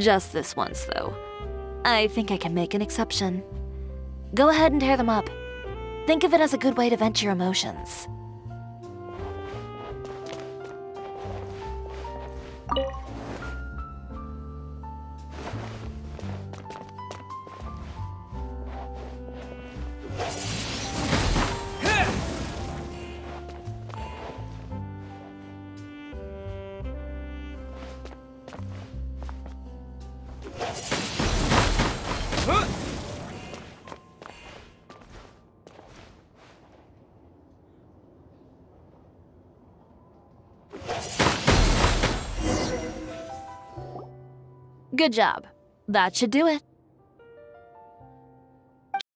Just this once, though. I think I can make an exception. Go ahead and tear them up. Think of it as a good way to vent your emotions. Good job. That should do it.